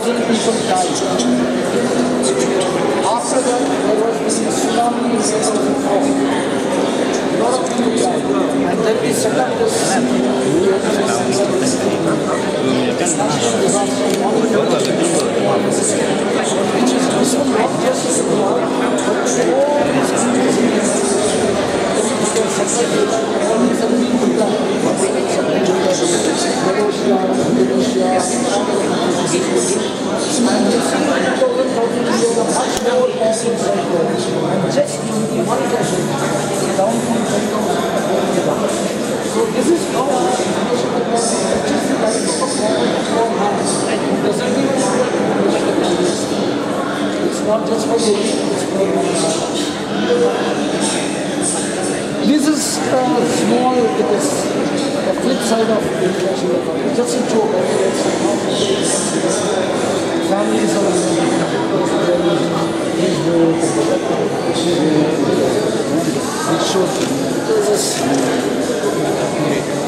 frozen piece of ice. After that, there was this tsunami in 1964. A lot of people died. And then we set up this national disaster monitoring which is also not just about just one question down from the. So this is now our information that was just like for 4 months. Doesn't mean it's not just for you, it's for you. This is small, it is the flip side of international economy. Just a joke, I mean, it's not families are it shows.